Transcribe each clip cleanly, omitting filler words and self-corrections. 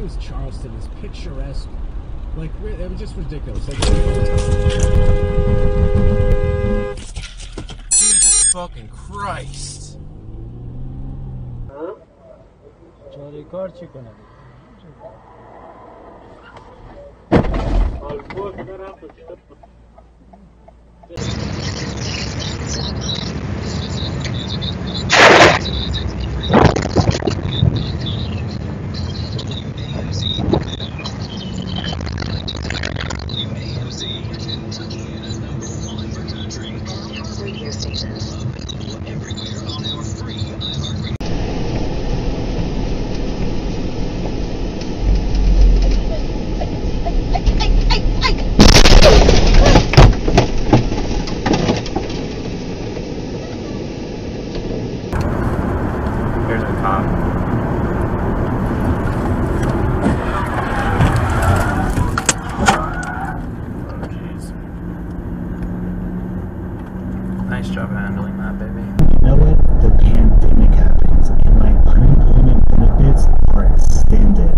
it was Charleston, it's picturesque. Like, it was just ridiculous. Like, Jesus fucking Christ. Nice job handling that, baby. You know what? The pandemic happens, and my unemployment benefits are extended.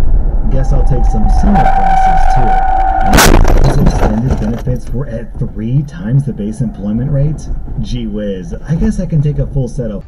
Guess I'll take some summer classes, too. And these extended benefits were at 3 times the base employment rate? Gee whiz, I guess I can take a full set of...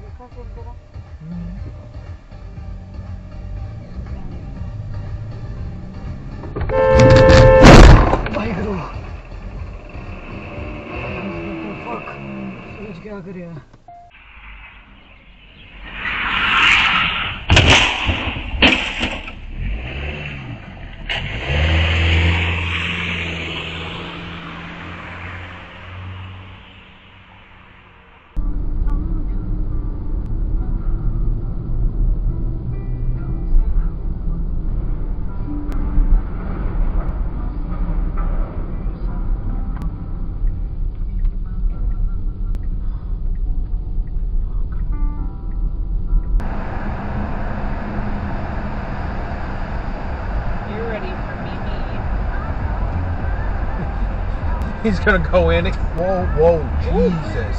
He's gonna go in and whoa, Jesus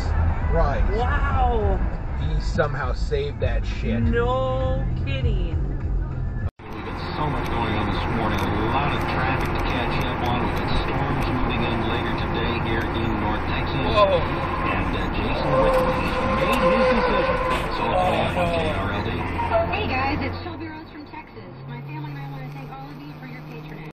Christ. Wow. He somehow saved that shit. No kidding. We've got so much going on this morning. A lot of traffic to catch up on. We've got storms moving in later today here in North Texas. Whoa. And Jason Whitley made his decision. So it's all on KRLD. Hey guys, it's Shelby Rose from Texas. My family and I want to thank all of you for your patronage.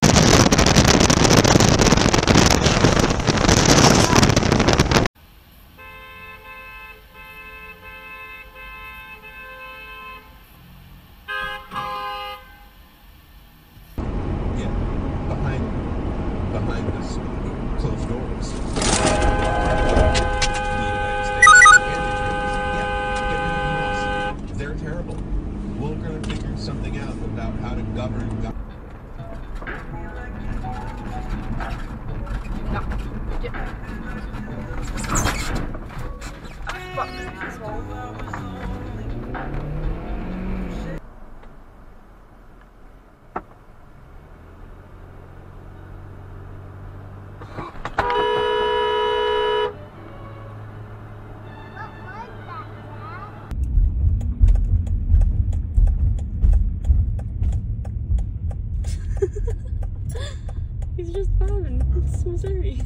He's just vibing. It's Missouri.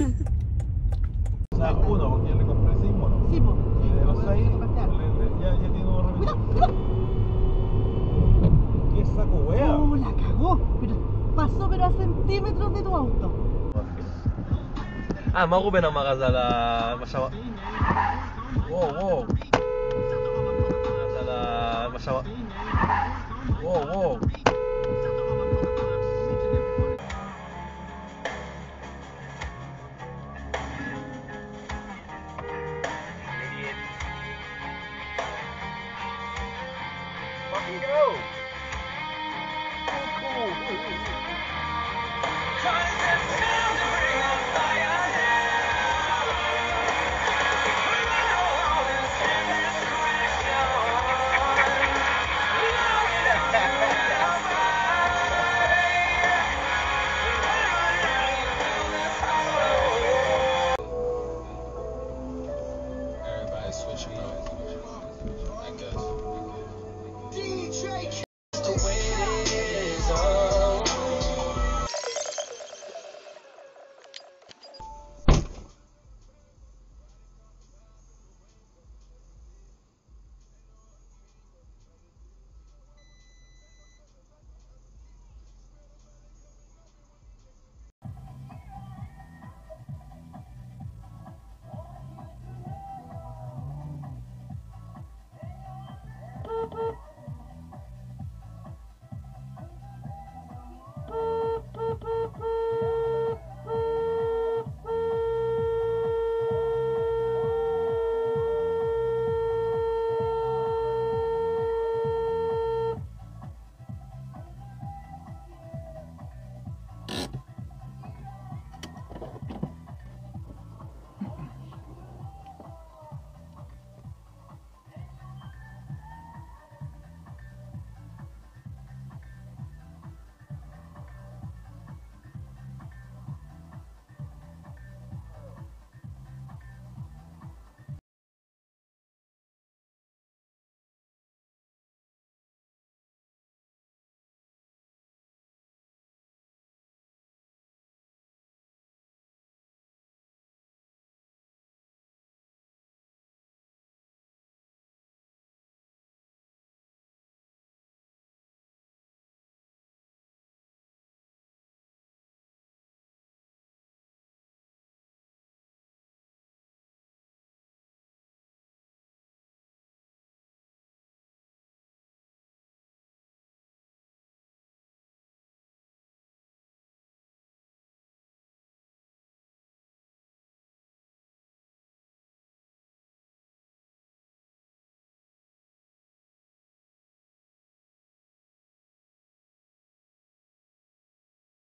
La cagó, pasó pero a centímetros de tu auto. Ah, me hago magaza la pasaba. Wow. Magaza la pasaba. Wow.